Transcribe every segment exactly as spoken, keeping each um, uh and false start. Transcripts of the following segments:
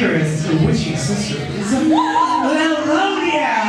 dearest witchy sister is Lelodia!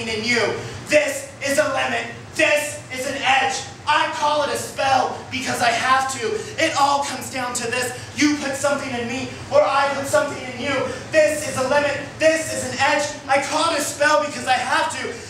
seen in you. This is a lemon. This is an edge. I call it a spell because I have to. It all comes down to this. You put something in me or I put something in you. This is a limit. This is an edge. I call it a spell because I have to.